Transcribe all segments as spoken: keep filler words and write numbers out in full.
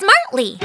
Smartly!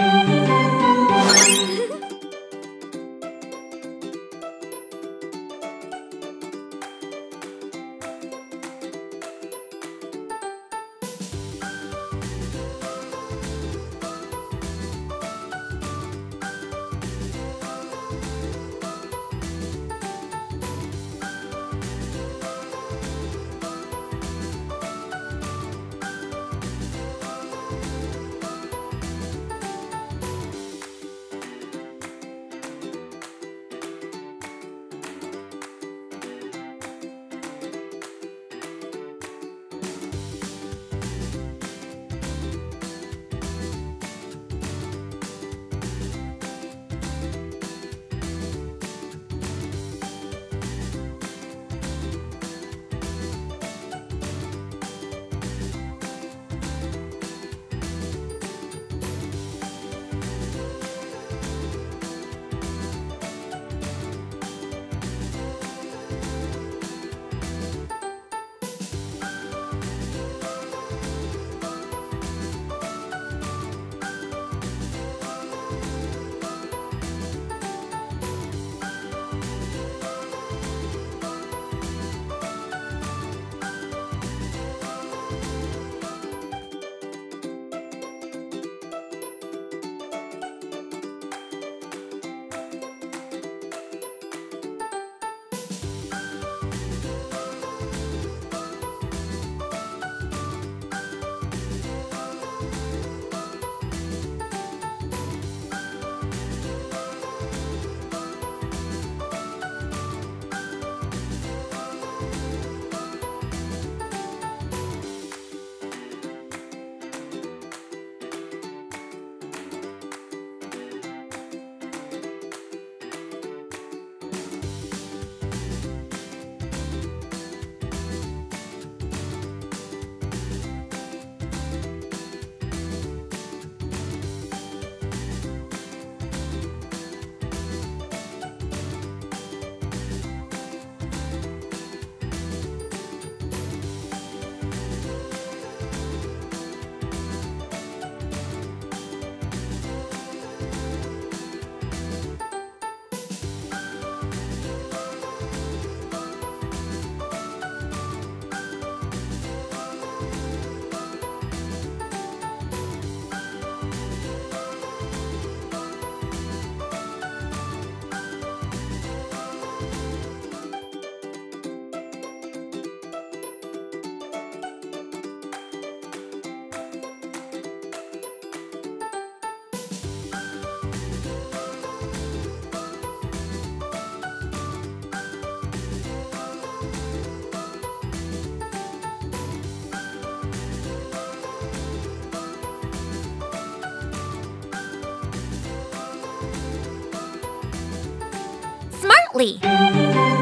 Smartly!